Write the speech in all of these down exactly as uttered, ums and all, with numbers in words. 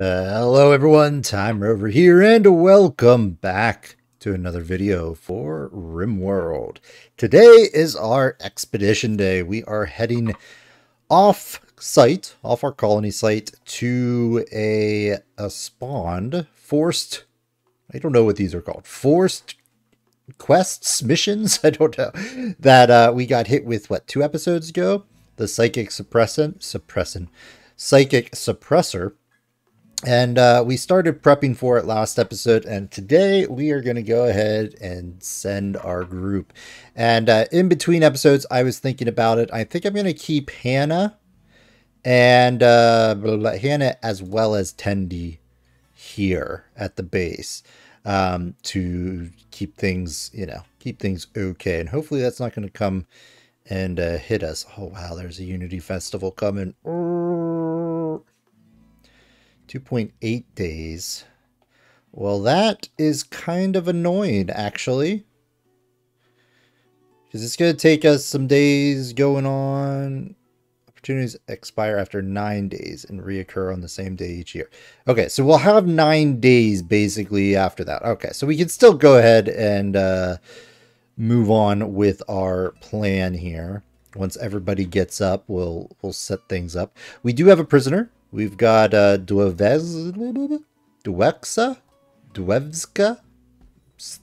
Uh, hello everyone, Tymerover here, and welcome back to another video for RimWorld. Today is our expedition day. We are heading off site, off our colony site, to a, a spawned forced, I don't know what these are called, forced quests, missions, I don't know, that uh, we got hit with, what, two episodes ago? The Psychic Suppressant, Suppressant, Psychic Suppressor. And uh, we started prepping for it last episode, and today we are going to go ahead and send our group. And uh, in between episodes, I was thinking about it. I think I'm going to keep Hannah and uh, Hannah as well as Tendi here at the base um, to keep things, you know, keep things okay. And hopefully that's not going to come and uh, hit us. Oh, wow, there's a Unity Festival coming. two point eight days. Well, that is kind of annoying, actually. Because it's going to take us some days going on. Opportunities expire after nine days and reoccur on the same day each year. Okay, so we'll have nine days basically after that. Okay, so we can still go ahead and uh, move on with our plan here. Once everybody gets up, we'll, we'll set things up. We do have a prisoner. We've got uh, Dwevez, Dwexa, Dwevska,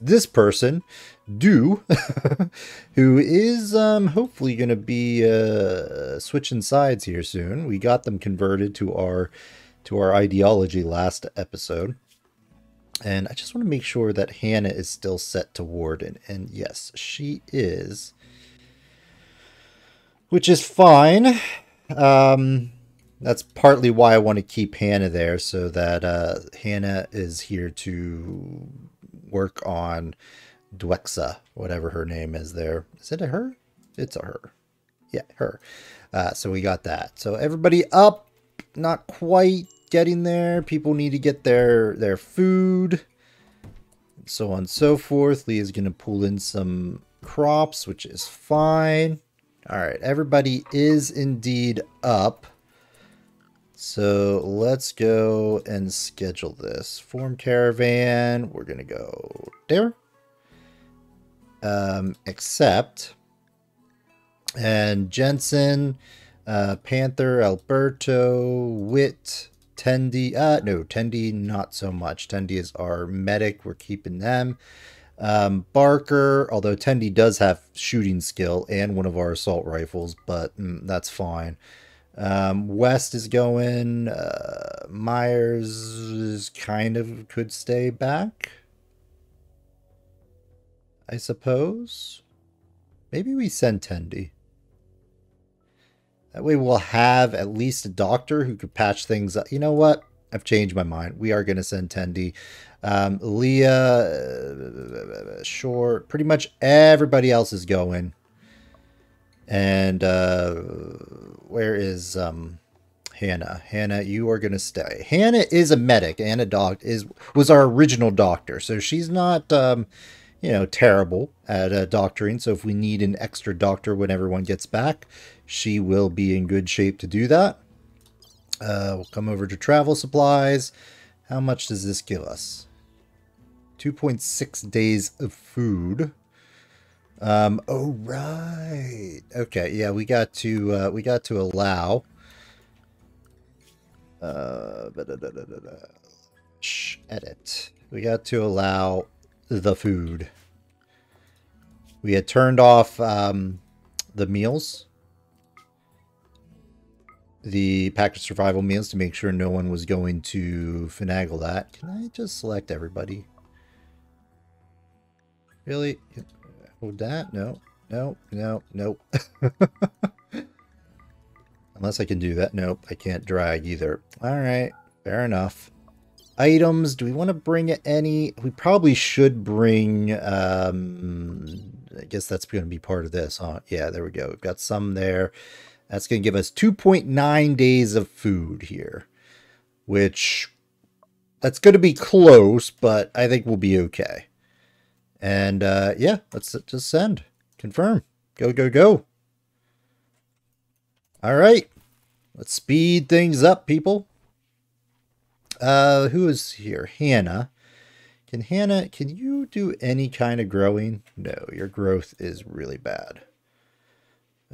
this person, Do, who is um, hopefully going to be uh, switching sides here soon. We got them converted to our to our ideology last episode. And I just want to make sure that Hannah is still set to warden. And yes, she is, which is fine. Um... That's partly why I want to keep Hannah there, so that uh, Hannah is here to work on Dwexa, whatever her name is there. Is it a her? It's a her. Yeah, her. Uh, so we got that. So everybody up, not quite getting there. People need to get their, their food, so on and so forth. Leah's going to pull in some crops, which is fine. All right, everybody is indeed up. So let's go and schedule this. Form caravan. We're going to go there. Um, accept. And Jensen, uh, Panther, Alberto, Wit, Tendi. Uh, no, Tendi not so much. Tendi is our medic. We're keeping them. Um, Barker, although Tendi does have shooting skill and one of our assault rifles, but mm, that's fine. Um, West is going, uh, Myers is kind of could stay back, I suppose. Maybe we send Tendi. That way we'll have at least a doctor who could patch things up. You know what? I've changed my mind. We are going to send Tendi. Um, Leah, uh, sure. Pretty much everybody else is going. And uh where is um Hannah? Hannah, you are gonna stay. Hannah is a medic. Hannah doc is was our original doctor, so she's not um you know terrible at uh, doctoring. So if we need an extra doctor when everyone gets back, she will be in good shape to do that. Uh we'll come over to travel supplies. How much does this give us? two point six days of food. Um, oh, right. Okay. Yeah, we got to, uh, we got to allow, uh, da, da, da, da, da. Shh, edit. We got to allow the food. We had turned off, um, the meals, the pack of survival meals, to make sure no one was going to finagle that. Can I just select everybody? Really? Hold that? No, no, no, nope. Unless I can do that. Nope, I can't drag either. All right, fair enough. Items, do we want to bring any? We probably should bring, um, I guess that's going to be part of this, huh? Yeah, there we go. We've got some there. That's going to give us two point nine days of food here, which that's going to be close, but I think we'll be okay. And, uh, yeah, let's just send. Confirm. Go, go, go. All right. Let's speed things up, people. Uh, who is here? Hannah. Can Hannah, can you do any kind of growing? No, your growth is really bad.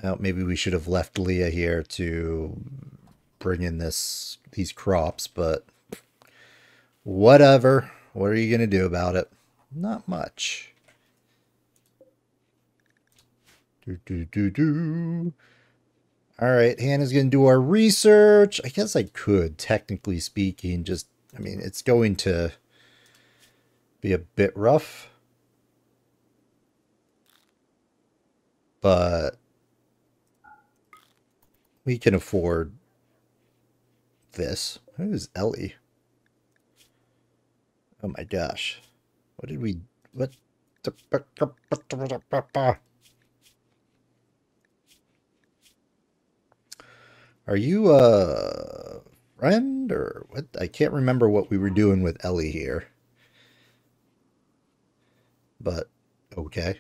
Well, maybe we should have left Leah here to bring in this these crops, but whatever. What are you going to do about it? Not much. Do, do, do, do. All right, Hannah's going to do our research. I guess I could, technically speaking, just, I mean, it's going to be a bit rough. But we can afford this. Who's Ellie? Oh my gosh. What did we... What? Are you a friend or what? I can't remember what we were doing with Ellie here. But, okay.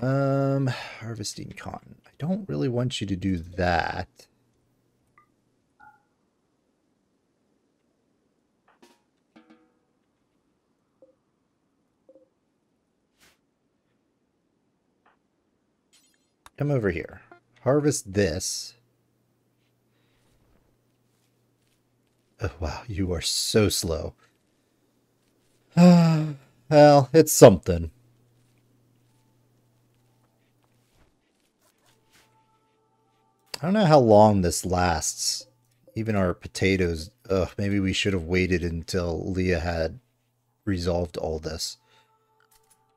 Um, harvesting cotton. I don't really want you to do that. Come over here. Harvest this. Oh, wow, you are so slow. Ah, well, it's something. I don't know how long this lasts. Even our potatoes. Ugh, maybe we should have waited until Leah had resolved all this.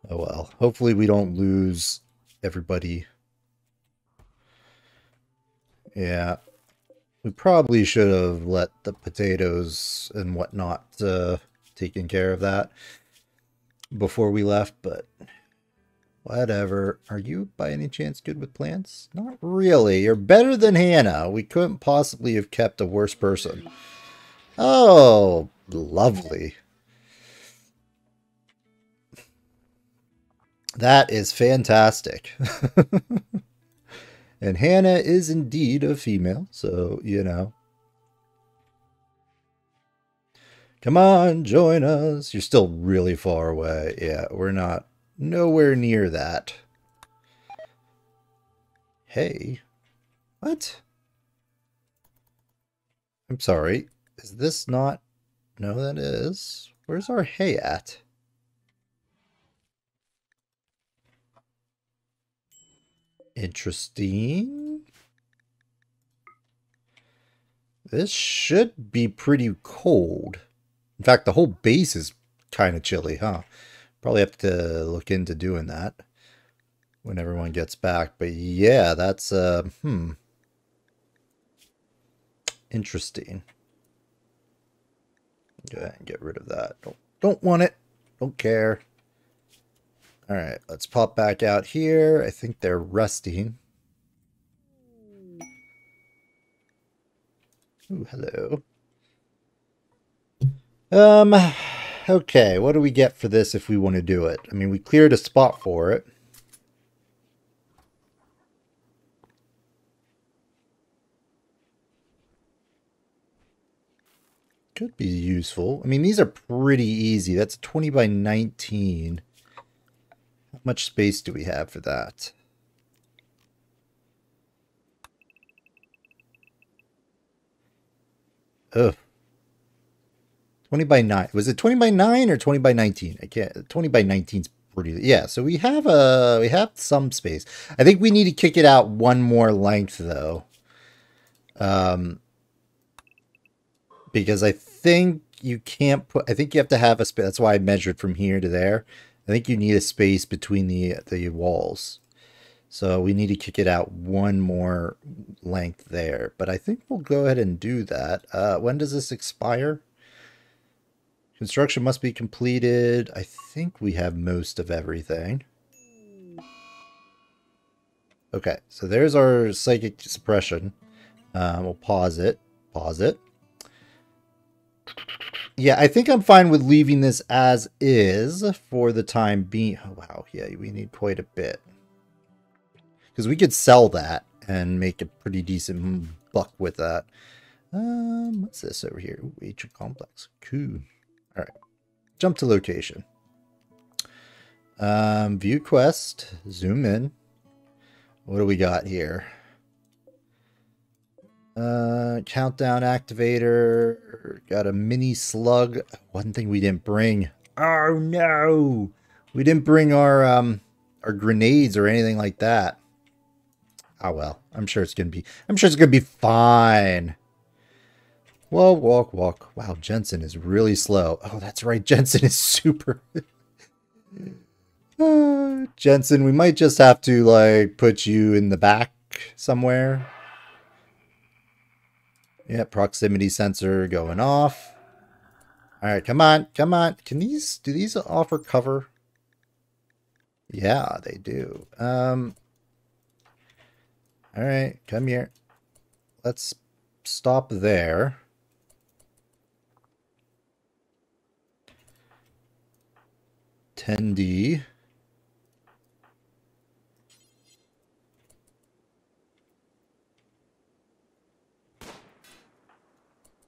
Oh well. Hopefully we don't lose everybody. Yeah. We probably should have let the potatoes and whatnot uh, taken care of that before we left, but whatever. Are you by any chance good with plants? Not really. You're better than Hannah. We couldn't possibly have kept a worse person. Oh, lovely. That is fantastic. And Hannah is indeed a female, so, you know. Come on, join us. You're still really far away. Yeah, we're not nowhere near that. Hey. What? I'm sorry. Is this not... No, that is. Where's our hay at? Interesting. This should be pretty cold. In fact, the whole base is kind of chilly, huh? Probably have to look into doing that when everyone gets back. But yeah, that's, uh, hmm. Interesting. Go ahead and get rid of that. Don't, don't want it. Don't care. All right, let's pop back out here. I think they're resting. Ooh, hello. Um, okay, what do we get for this if we want to do it? I mean, we cleared a spot for it. Could be useful. I mean, these are pretty easy. That's twenty by nineteen. How much space do we have for that? Ugh. twenty by nine. Was it twenty by nine or twenty by nineteen? I can't. twenty by nineteen is pretty. Yeah, so we have a we have some space. I think we need to kick it out one more length though. Um because I think you can't put I think you have to have a space. That's why I measured from here to there. I think you need a space between the the walls. So we need to kick it out one more length there. But I think we'll go ahead and do that. Uh, when does this expire? Construction must be completed. I think we have most of everything. Okay, so there's our psychic suppression. Um, we'll pause it. Pause it. Yeah, I think I'm fine with leaving this as is for the time being. Oh, wow. Yeah, we need quite a bit. Because we could sell that and make a pretty decent buck with that. Um, what's this over here? Ooh, ancient complex. Cool. All right. Jump to location. Um, view quest. Zoom in. What do we got here? Uh, countdown activator. Got a mini slug. One thing we didn't bring. Oh no! We didn't bring our um our grenades or anything like that. Oh well. I'm sure it's gonna be. I'm sure it's gonna be fine. Whoa, walk, walk. Wow, Jensen is really slow. Oh, that's right. Jensen is super. uh, Jensen, we might just have to, like, put you in the back somewhere. Yeah, proximity sensor going off. All right, come on, come on. Can these, do these offer cover? Yeah, they do. Um. All right, come here. Let's stop there. Tendi.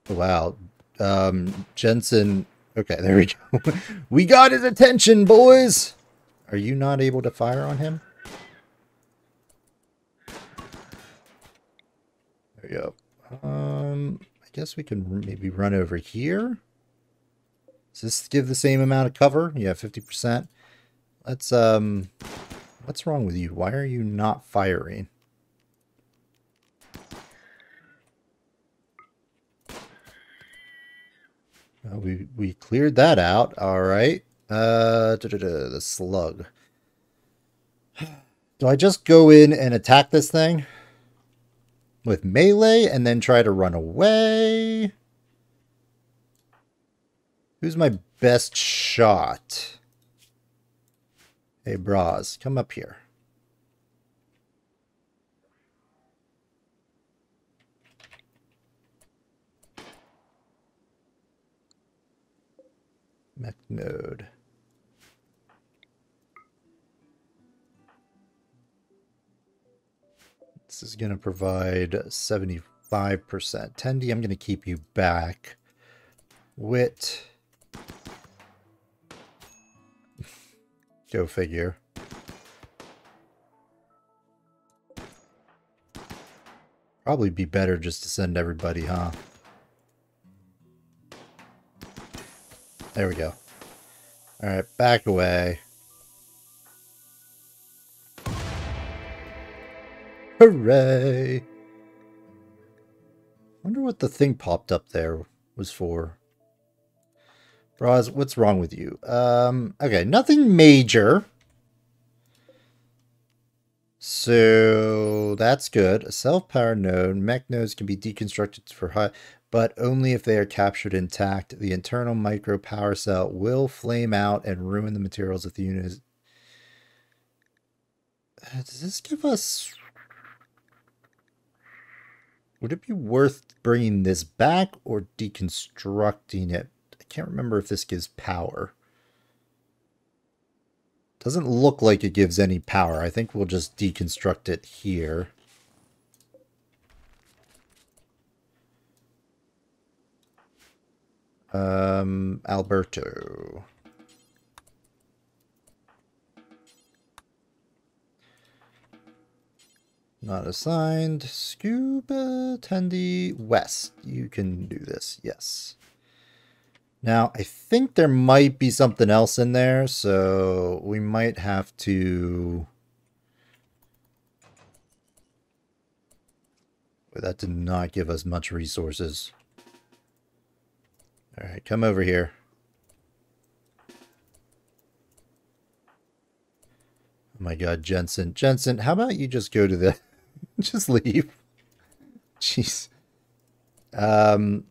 Wow. Um, Jensen. Okay, there we go. We got his attention, boys. Are you not able to fire on him? There you go. Um, I guess we can maybe run over here. Does this give the same amount of cover? Yeah, fifty percent. Let's, um, what's wrong with you? Why are you not firing? Uh, we, we cleared that out. All right. Uh, da -da -da, the slug. Do I just go in and attack this thing with melee and then try to run away? Who's my best shot? Hey, Braz, come up here. Mech node. This is going to provide seventy-five percent. Tendi, I'm going to keep you back. Wit. Go figure. Probably be better just to send everybody, huh? There we go. All right, back away. Hooray! Wonder what the thing popped up there was for. Braz, what's wrong with you? Um, okay, nothing major. So that's good. A self-powered node. Mech nodes can be deconstructed for high, but only if they are captured intact. The internal micro power cell will flame out and ruin the materials if the unit is... Uh, does this give us... Would it be worth bringing this back or deconstructing it? Can't remember if this gives power. Doesn't look like it gives any power. I think we'll just deconstruct it here. Um, Alberto. Not assigned. Scuba, Tendi, West. You can do this. Yes. Now, I think there might be something else in there, so we might have to... Boy, that did not give us much resources. All right, come over here. Oh my God, Jensen. Jensen, how about you just go to the... just leave. Jeez. Um,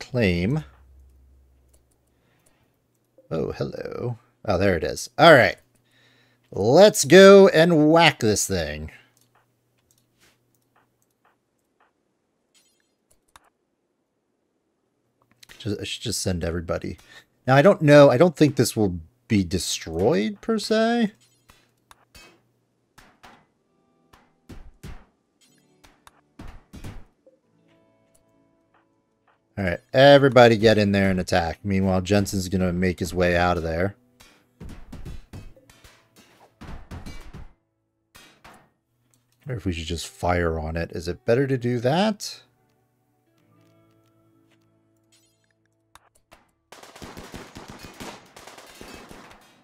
claim... Oh, hello. Oh, there it is. All right. Let's go and whack this thing. Just, I should just send everybody. Now, I don't know. I don't think this will be destroyed, per se. Everybody get in there and attack. Meanwhile, Jensen's going to make his way out of there. Or if we should just fire on it. Is it better to do that?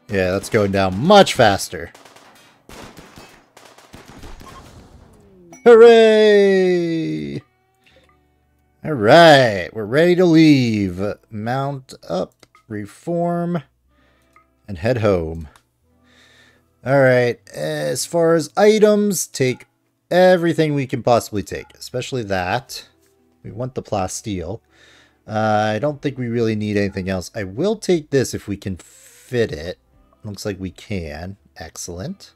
Yeah, that's going down much faster. Hooray! All right, we're ready to leave. Mount up, reform, and head home. All right, as far as items, take everything we can possibly take, especially that. We want the plasteel. Uh, I don't think we really need anything else. I will take this if we can fit it. Looks like we can. Excellent.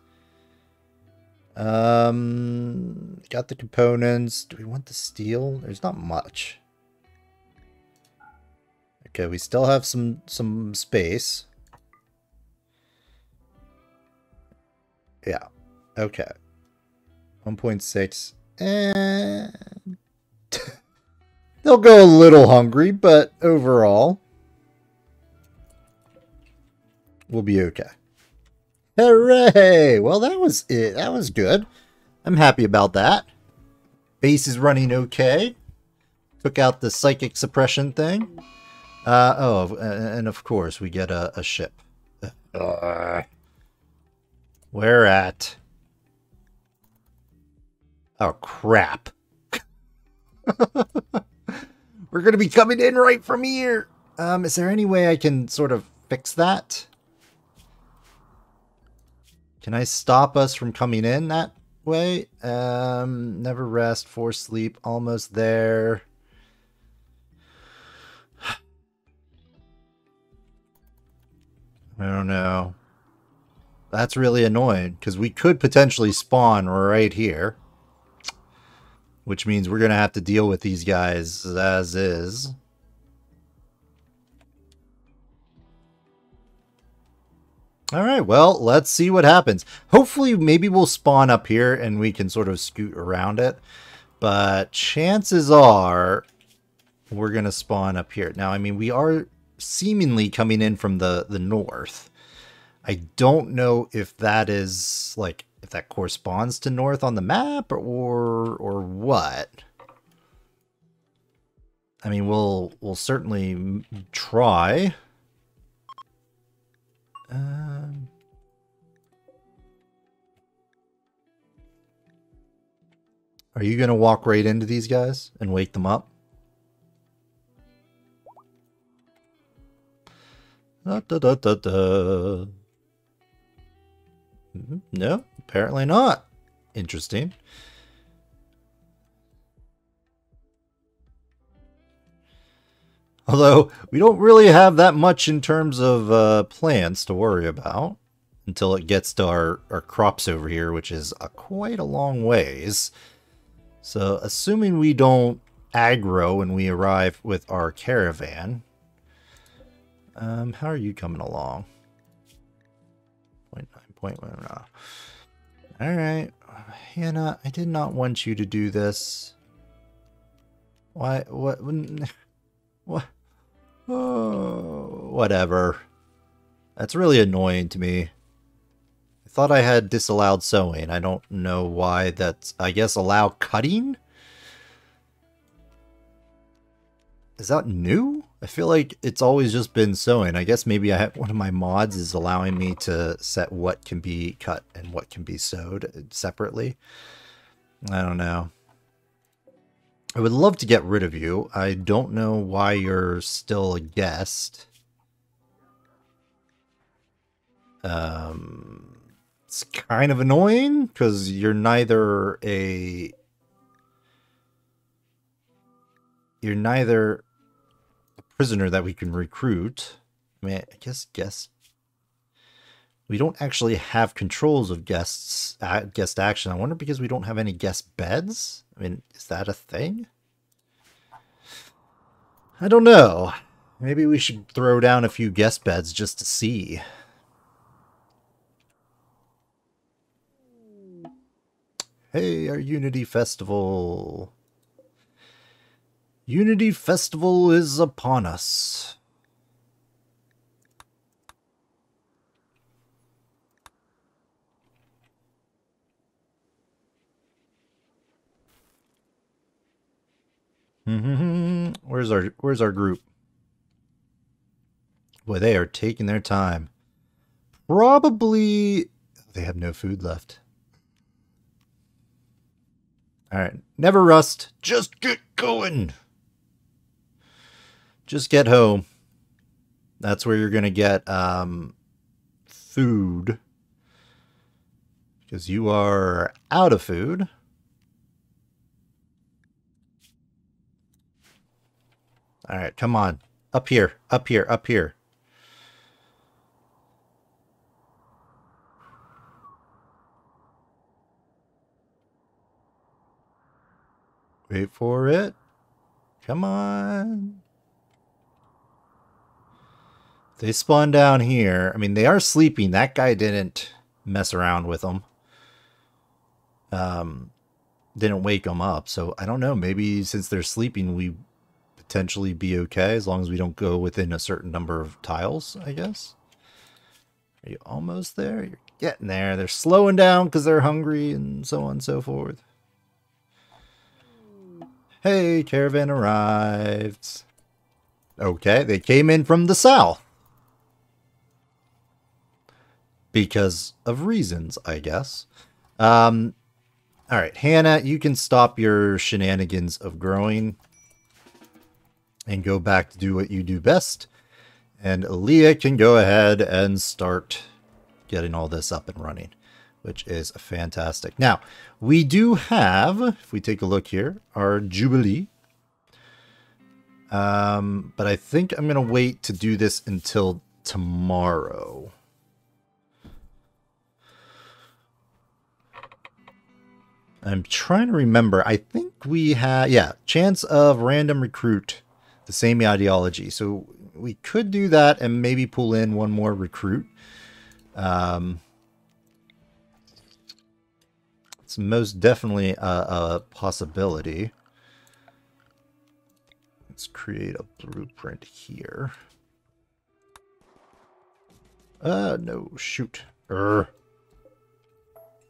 Um, got the components. Do we want the steel? There's not much. Okay, we still have some some space. Yeah. Okay. one point six. And they'll go a little hungry, but overall we'll be okay. Hooray! Well, that was it. That was good. I'm happy about that. Base is running okay. Took out the psychic suppression thing. Uh, oh, and of course we get a, a ship. Uh, where at? Oh, crap. We're going to be coming in right from here. Um, is there any way I can sort of fix that? Can I stop us from coming in that way? Um, never rest, force sleep, almost there. I don't know. That's really annoying because we could potentially spawn right here, which means we're going to have to deal with these guys as is. All right, well, let's see what happens. Hopefully, maybe we'll spawn up here and we can sort of scoot around it. But chances are we're going to spawn up here. Now, I mean, we are seemingly coming in from the, the north. I don't know if that is, like, if that corresponds to north on the map or or, or what. I mean, we'll, we'll certainly try. Um, are you going to walk right into these guys and wake them up? Da, da, da, da, da. No, apparently not. Interesting. Although, we don't really have that much in terms of uh, plants to worry about until it gets to our, our crops over here, which is a, quite a long ways. So, assuming we don't aggro when we arrive with our caravan. Um, how are you coming along? zero point nine, zero point one. Alright. Hannah, I did not want you to do this. Why? What? What? Oh, whatever. That's really annoying to me. I thought I had disallowed sewing. I don't know why that's... I guess allow cutting? Is that new? I feel like it's always just been sewing. I guess maybe I have, one of my mods is allowing me to set what can be cut and what can be sewed separately. I don't know. I would love to get rid of you. I don't know why you're still a guest. Um, it's kind of annoying because you're neither a... You're neither a prisoner that we can recruit. I mean, I guess guests... We don't actually have controls of guests, uh, guest action. I wonder because we don't have any guest beds. I mean, is that a thing? I don't know. Maybe we should throw down a few guest beds just to see. Hey, our Unity Festival. Unity Festival is upon us. Mm-hmm. Where's our where's our group? Boy, they are taking their time. Probably they have no food left. All right, never rust. Just get going. Just get home. That's where you're gonna get um, food because you are out of food. All right, come on. Up here, up here, up here. Wait for it. Come on. They spawn down here. I mean, they are sleeping. That guy didn't mess around with them. Um, didn't wake them up. So I don't know. Maybe since they're sleeping, we... potentially be okay as long as we don't go within a certain number of tiles, I guess. Are you almost there? You're getting there. They're slowing down because they're hungry and so on and so forth. Hey, caravan arrived. Okay, they came in from the south. Because of reasons, I guess. Um, all right, Hannah, you can stop your shenanigans of growing and go back to do what you do best. And Leah can go ahead and start getting all this up and running, which is fantastic. Now, we do have, if we take a look here, our Jubilee. Um, but I think I'm going to wait to do this until tomorrow. I'm trying to remember. I think we have, yeah, chance of random recruit. The same ideology. So we could do that and maybe pull in one more recruit. Um, it's most definitely a, a possibility. Let's create a blueprint here. Uh, no, shoot. Urgh.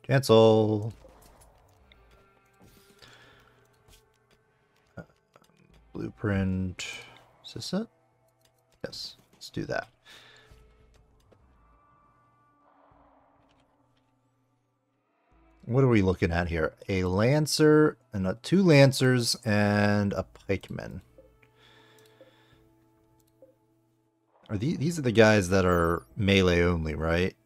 Cancel. Blueprint, is this it? Yes, let's do that. What are we looking at here? A lancer and a, two lancers and a pikeman. Are these, these are the guys that are melee only, right?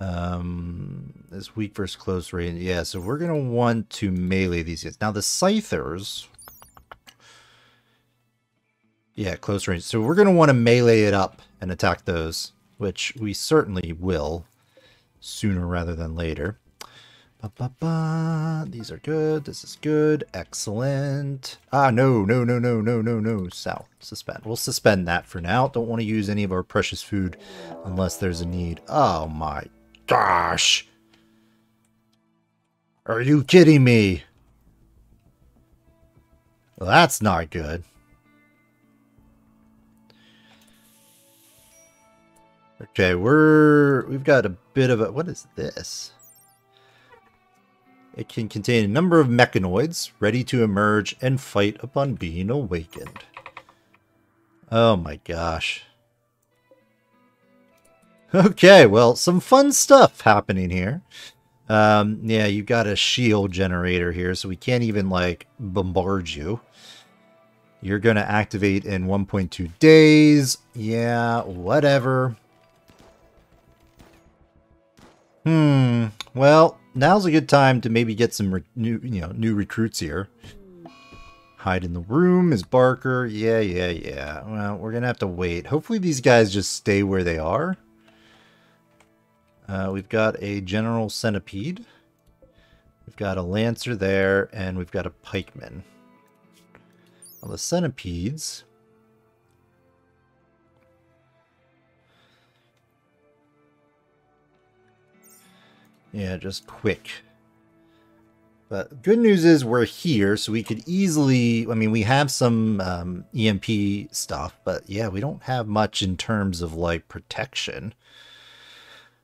Um, this weak versus close range. Yeah, so we're gonna want to melee these guys. Now the Scythers. Yeah, close range. So we're going to want to melee it up and attack those, which we certainly will sooner rather than later. Ba, ba, ba. These are good. This is good. Excellent. Ah, no, no, no, no, no, no, no. South. Suspend. We'll suspend that for now. Don't want to use any of our precious food unless there's a need. Oh my gosh. Are you kidding me? Well, that's not good. Okay, we're, we've got a bit of a, what is this? It can contain a number of mechanoids ready to emerge and fight upon being awakened. Oh my gosh. Okay, well, some fun stuff happening here. Um, yeah, you got a shield generator here, so we can't even like bombard you. You're going to activate in one point two days. Yeah, whatever. Hmm. Well, now's a good time to maybe get some re new, you know, new recruits here. Hide in the room is Barker. Yeah, yeah, yeah. Well, we're gonna have to wait. Hopefully, these guys just stay where they are. Uh, we've got a general centipede. We've got a lancer there, and we've got a pikeman. Well, the centipedes. Yeah, just quick. But good news is we're here, so we could easily, I mean, we have some um, E M P stuff, but yeah, we don't have much in terms of like protection.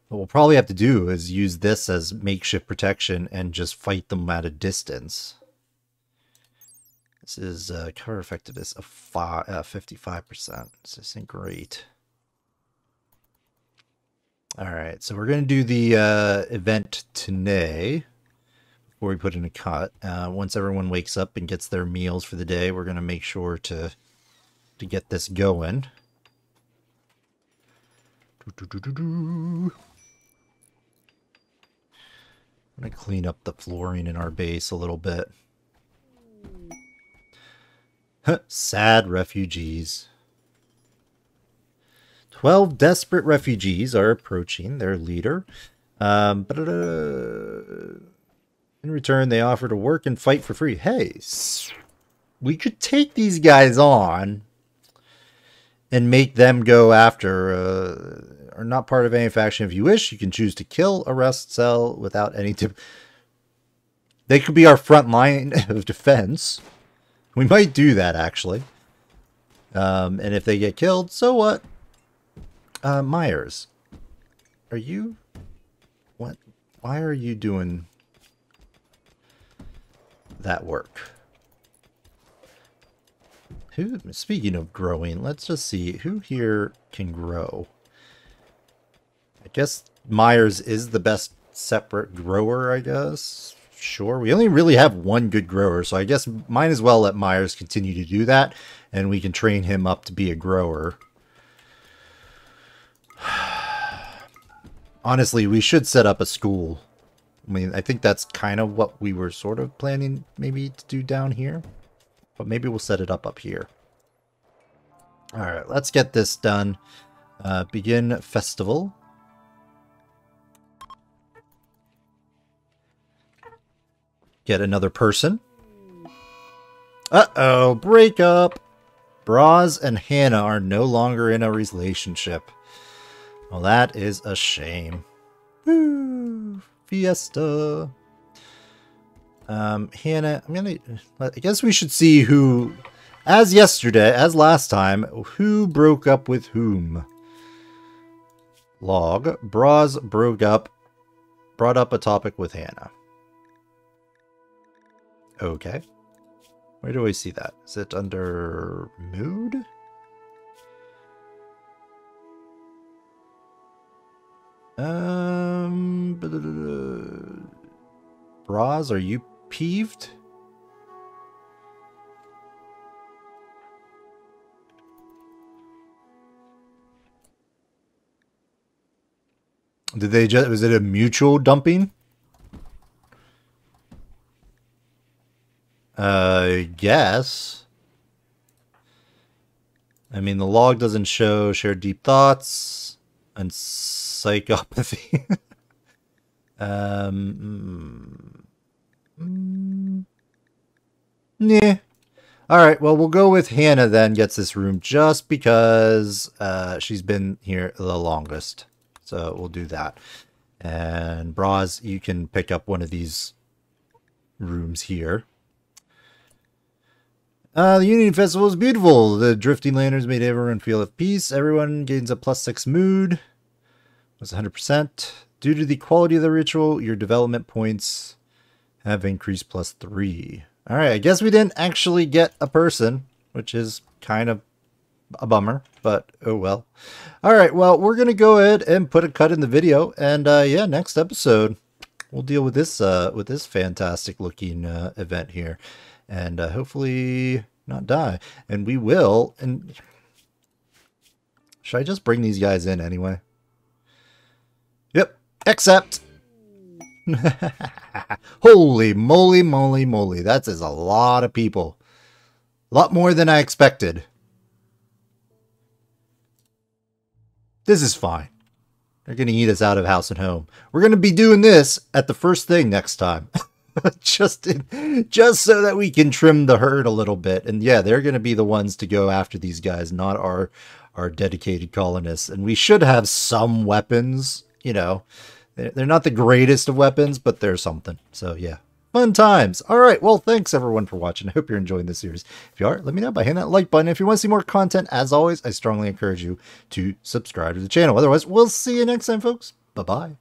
What we'll probably have to do is use this as makeshift protection and just fight them at a distance. This is uh, cover effectiveness of five, uh, fifty-five percent. This isn't great. All right, so we're going to do the uh, event today. Before we put in a cut, uh, once everyone wakes up and gets their meals for the day, we're going to make sure to to get this going. Do, do, do, do, do. I'm going to clean up the flooring in our base a little bit. Sad refugees. Twelve desperate refugees are approaching their leader. Um, In return, they offer to work and fight for free. Hey, we could take these guys on and make them go after, uh, or not part of any faction. If you wish, you can choose to kill, arrest, sell without any tip. They could be our front line of defense. We might do that, actually. Um, and if they get killed, so what? Uh, Myers, are you... What? Why are you doing... that work? Who, speaking of growing, let's just see who here can grow. I guess Myers is the best separate grower, I guess. Sure, we only really have one good grower, so I guess might as well let Myers continue to do that, and we can train him up to be a grower. Honestly, we should set up a school. I mean, I think that's kind of what we were sort of planning maybe to do down here. But maybe we'll set it up up here. All right, let's get this done. Uh, begin festival. Get another person. Uh-oh, break up. Braz and Hannah are no longer in a relationship. Well, that is a shame. Woo! Fiesta. Um, Hannah, I'm gonna, I guess we should see who, as yesterday, as last time, who broke up with whom. Log. Braz broke up, brought up a topic with Hannah. Okay. Where do I see that? Is it under mood? Um, blah, blah, blah. Braz, are you peeved? Did they just, was it a mutual dumping? Uh, yes. I mean, the log doesn't show shared deep thoughts and psychopathy. um, mm, mm, nah. All right, well, we'll go with Hannah then, gets this room just because uh, she's been here the longest. So we'll do that. And Braz, you can pick up one of these rooms here. Uh, the Union Festival is beautiful. The drifting lanterns made everyone feel at peace. Everyone gains a plus six mood. Was one hundred percent. Due to the quality of the ritual, your development points have increased plus three. All right, I guess we didn't actually get a person, which is kind of a bummer, but oh well. All right, well, we're going to go ahead and put a cut in the video. And uh, yeah, next episode, we'll deal with this, uh, with this fantastic looking uh, event here. And uh, hopefully not die. And we will. And should I just bring these guys in anyway? Yep. Except. Holy moly, moly, moly. That is a lot of people. A lot more than I expected. This is fine. They're going to eat us out of house and home. We're going to be doing this at the first thing next time. just in, just so that we can trim the herd a little bit. And yeah, they're going to be the ones to go after these guys, not our our dedicated colonists. And we should have some weapons, you know. They're not the greatest of weapons, but they're something. So yeah, Fun times. All right. Well, thanks everyone for watching. I hope you're enjoying this series. If you are, let me know by hitting that like button. If you want to see more content, as always, I strongly encourage you to subscribe to the channel. Otherwise, we'll see you next time, folks. Bye-bye.